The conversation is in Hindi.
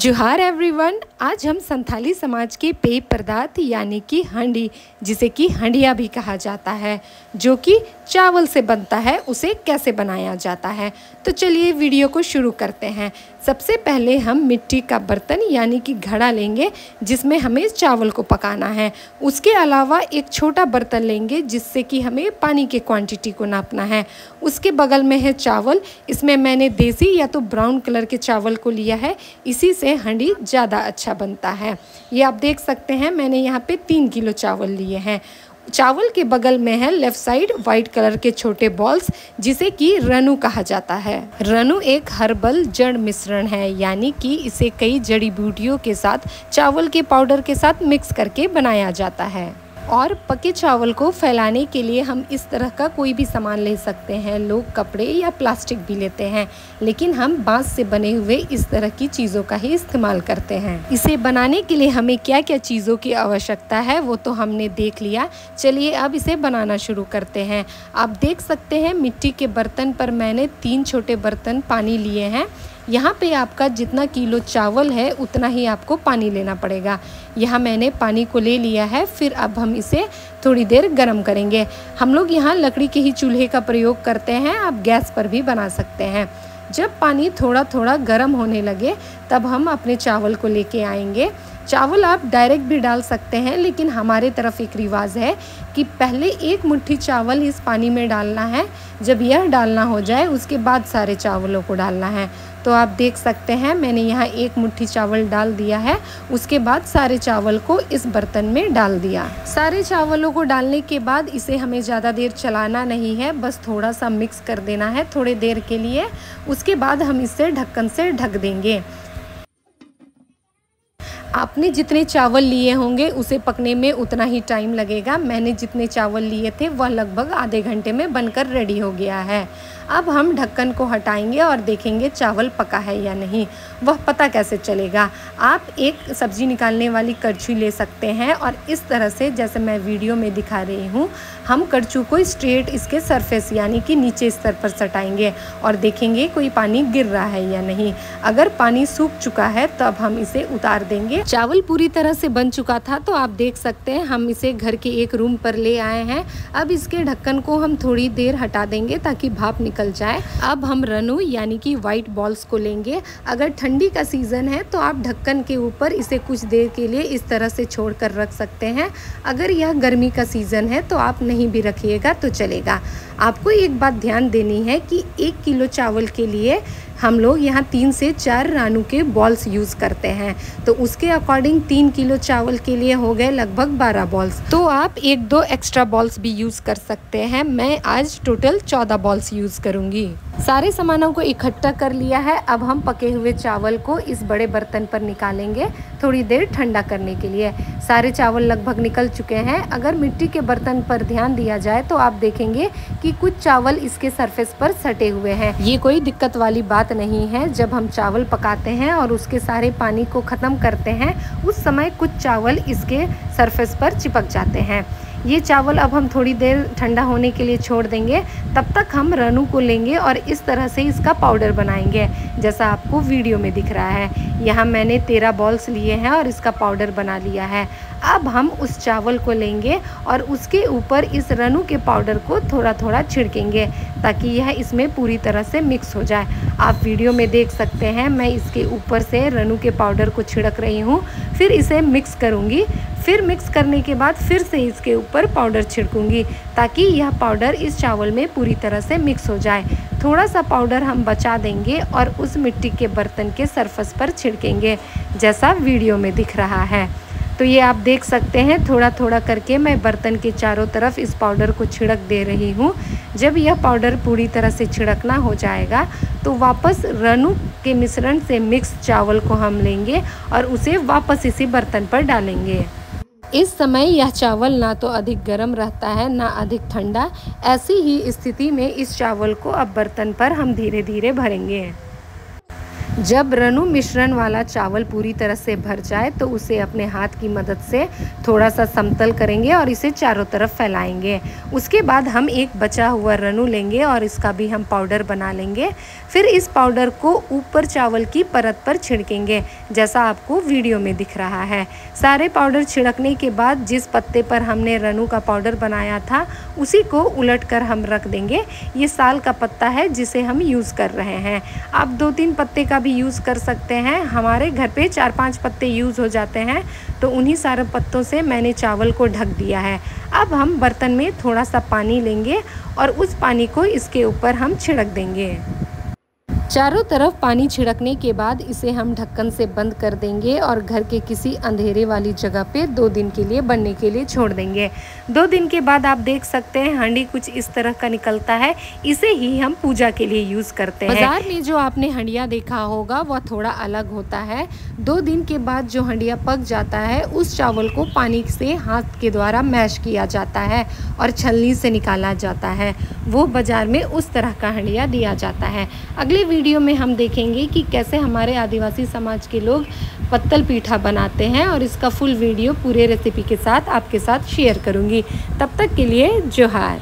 जोहार एवरीवन। आज हम संथाली समाज के पेय पदार्थ यानी कि हंडी, जिसे कि हंडिया भी कहा जाता है, जो कि चावल से बनता है, उसे कैसे बनाया जाता है। तो चलिए वीडियो को शुरू करते हैं। सबसे पहले हम मिट्टी का बर्तन यानी कि घड़ा लेंगे जिसमें हमें चावल को पकाना है। उसके अलावा एक छोटा बर्तन लेंगे जिससे कि हमें पानी के क्वांटिटी को नापना है। उसके बगल में है चावल। इसमें मैंने देसी या तो ब्राउन कलर के चावल को लिया है, इसी से हंडी ज़्यादा अच्छा बनता है। ये आप देख सकते हैं, मैंने यहाँ पे 3 किलो चावल लिए हैं। चावल के बगल में है लेफ़्ट साइड वाइट कलर के छोटे बॉल्स, जिसे कि रनु कहा जाता है। रनु एक हर्बल जड़ मिश्रण है, यानी कि इसे कई जड़ी बूटियों के साथ चावल के पाउडर के साथ मिक्स करके बनाया जाता है। और पके चावल को फैलाने के लिए हम इस तरह का कोई भी सामान ले सकते हैं। लोग कपड़े या प्लास्टिक भी लेते हैं, लेकिन हम बांस से बने हुए इस तरह की चीज़ों का ही इस्तेमाल करते हैं। इसे बनाने के लिए हमें क्या क्या चीज़ों की आवश्यकता है वो तो हमने देख लिया। चलिए अब इसे बनाना शुरू करते हैं। आप देख सकते हैं मिट्टी के बर्तन पर मैंने 3 छोटे बर्तन पानी लिए हैं। यहाँ पे आपका जितना किलो चावल है उतना ही आपको पानी लेना पड़ेगा। यहाँ मैंने पानी को ले लिया है। फिर अब हम इसे थोड़ी देर गर्म करेंगे। हम लोग यहाँ लकड़ी के ही चूल्हे का प्रयोग करते हैं, आप गैस पर भी बना सकते हैं। जब पानी थोड़ा थोड़ा गर्म होने लगे तब हम अपने चावल को लेके आएंगे। चावल आप डायरेक्ट भी डाल सकते हैं, लेकिन हमारे तरफ एक रिवाज है कि पहले 1 मुट्ठी चावल इस पानी में डालना है। जब यह डालना हो जाए उसके बाद सारे चावलों को डालना है। तो आप देख सकते हैं मैंने यहाँ 1 मुट्ठी चावल डाल दिया है। उसके बाद सारे चावल को इस बर्तन में डाल दिया। सारे चावलों को डालने के बाद इसे हमें ज़्यादा देर चलाना नहीं है, बस थोड़ा सा मिक्स कर देना है थोड़ी देर के लिए। उसके बाद हम इसे ढक्कन से ढक देंगे। आपने जितने चावल लिए होंगे उसे पकने में उतना ही टाइम लगेगा। मैंने जितने चावल लिए थे वह लगभग आधे घंटे में बनकर रेडी हो गया है। अब हम ढक्कन को हटाएंगे और देखेंगे चावल पका है या नहीं। वह पता कैसे चलेगा? आप एक सब्ज़ी निकालने वाली करछी ले सकते हैं और इस तरह से, जैसे मैं वीडियो में दिखा रही हूँ, हम करछू को स्ट्रेट इसके सरफेस यानी कि नीचे स्तर पर सटाएंगे और देखेंगे कोई पानी गिर रहा है या नहीं। अगर पानी सूख चुका है तब हम इसे उतार देंगे। चावल पूरी तरह से बन चुका था। तो आप देख सकते हैं हम इसे घर के एक रूम पर ले आए हैं। अब इसके ढक्कन को हम थोड़ी देर हटा देंगे ताकि भाप निकल जाए। अब हम रनु यानी कि वाइट बॉल्स को लेंगे। अगर ठंडी का सीज़न है तो आप ढक्कन के ऊपर इसे कुछ देर के लिए इस तरह से छोड़ कर रख सकते हैं। अगर यह गर्मी का सीज़न है तो आप नहीं भी रखिएगा तो चलेगा। आपको एक बात ध्यान देनी है कि 1 किलो चावल के लिए हम लोग यहाँ 3 से 4 रनु के बॉल्स यूज़ करते हैं। तो उसके अकॉर्डिंग 3 किलो चावल के लिए हो गए लगभग 12 बॉल्स। तो आप 1-2 एक्स्ट्रा बॉल्स भी यूज़ कर सकते हैं। मैं आज टोटल 14 बॉल्स यूज़ करूँगी। सारे सामानों को इकट्ठा कर लिया है। अब हम पके हुए चावल को इस बड़े बर्तन पर निकालेंगे थोड़ी देर ठंडा करने के लिए। सारे चावल लगभग निकल चुके हैं। अगर मिट्टी के बर्तन पर ध्यान दिया जाए तो आप देखेंगे कि कुछ चावल इसके सरफेस पर सटे हुए हैं। ये कोई दिक्कत वाली बात नहीं है। जब हम चावल पकाते हैं और उसके सारे पानी को ख़त्म करते हैं उस समय कुछ चावल इसके सरफेस पर चिपक जाते हैं। ये चावल अब हम थोड़ी देर ठंडा होने के लिए छोड़ देंगे। तब तक हम रनु को लेंगे और इस तरह से इसका पाउडर बनाएंगे, जैसा आपको वीडियो में दिख रहा है। यहाँ मैंने 13 बॉल्स लिए हैं और इसका पाउडर बना लिया है। अब हम उस चावल को लेंगे और उसके ऊपर इस रनु के पाउडर को थोड़ा थोड़ा छिड़केंगे ताकि यह इसमें पूरी तरह से मिक्स हो जाए। आप वीडियो में देख सकते हैं मैं इसके ऊपर से रनु के पाउडर को छिड़क रही हूँ। फिर इसे मिक्स करूँगी। फिर मिक्स करने के बाद फिर से इसके ऊपर पाउडर छिड़कूँगी ताकि यह पाउडर इस चावल में पूरी तरह से मिक्स हो जाए। थोड़ा सा पाउडर हम बचा देंगे और उस मिट्टी के बर्तन के सरफेस पर छिड़केंगे, जैसा वीडियो में दिख रहा है। तो ये आप देख सकते हैं थोड़ा थोड़ा करके मैं बर्तन के चारों तरफ इस पाउडर को छिड़क दे रही हूँ। जब यह पाउडर पूरी तरह से छिड़कना हो जाएगा तो वापस रनु के मिश्रण से मिक्स चावल को हम लेंगे और उसे वापस इसी बर्तन पर डालेंगे। इस समय यह चावल ना तो अधिक गर्म रहता है ना अधिक ठंडा। ऐसी ही स्थिति में इस चावल को अब बर्तन पर हम धीरे धीरे भरेंगे। जब रनु मिश्रण वाला चावल पूरी तरह से भर जाए तो उसे अपने हाथ की मदद से थोड़ा सा समतल करेंगे और इसे चारों तरफ फैलाएंगे। उसके बाद हम एक बचा हुआ रनु लेंगे और इसका भी हम पाउडर बना लेंगे। फिर इस पाउडर को ऊपर चावल की परत पर छिड़केंगे, जैसा आपको वीडियो में दिख रहा है। सारे पाउडर छिड़कने के बाद जिस पत्ते पर हमने रनु का पाउडर बनाया था उसी को उलट कर हम रख देंगे। ये साल का पत्ता है जिसे हम यूज़ कर रहे हैं। आप 2-3 पत्ते का भी यूज़ कर सकते हैं। हमारे घर पे 4-5 पत्ते यूज़ हो जाते हैं, तो उन्हीं सारे पत्तों से मैंने चावल को ढक दिया है। अब हम बर्तन में थोड़ा सा पानी लेंगे और उस पानी को इसके ऊपर हम छिड़क देंगे। चारों तरफ पानी छिड़कने के बाद इसे हम ढक्कन से बंद कर देंगे और घर के किसी अंधेरे वाली जगह पे 2 दिन के लिए बनने के लिए छोड़ देंगे। 2 दिन के बाद आप देख सकते हैं हंडी कुछ इस तरह का निकलता है। इसे ही हम पूजा के लिए यूज़ करते हैं। बाजार में जो आपने हंडिया देखा होगा वह थोड़ा अलग होता है। 2 दिन के बाद जो हंडिया पक जाता है उस चावल को पानी से हाथ के द्वारा मैश किया जाता है और छलनी से निकाला जाता है। वो बाज़ार में उस तरह का हंडिया दिया जाता है। अगले वीडियो में हम देखेंगे कि कैसे हमारे आदिवासी समाज के लोग पत्तल पीठा बनाते हैं और इसका फुल वीडियो पूरे रेसिपी के साथ आपके साथ शेयर करूंगी। तब तक के लिए जोहार।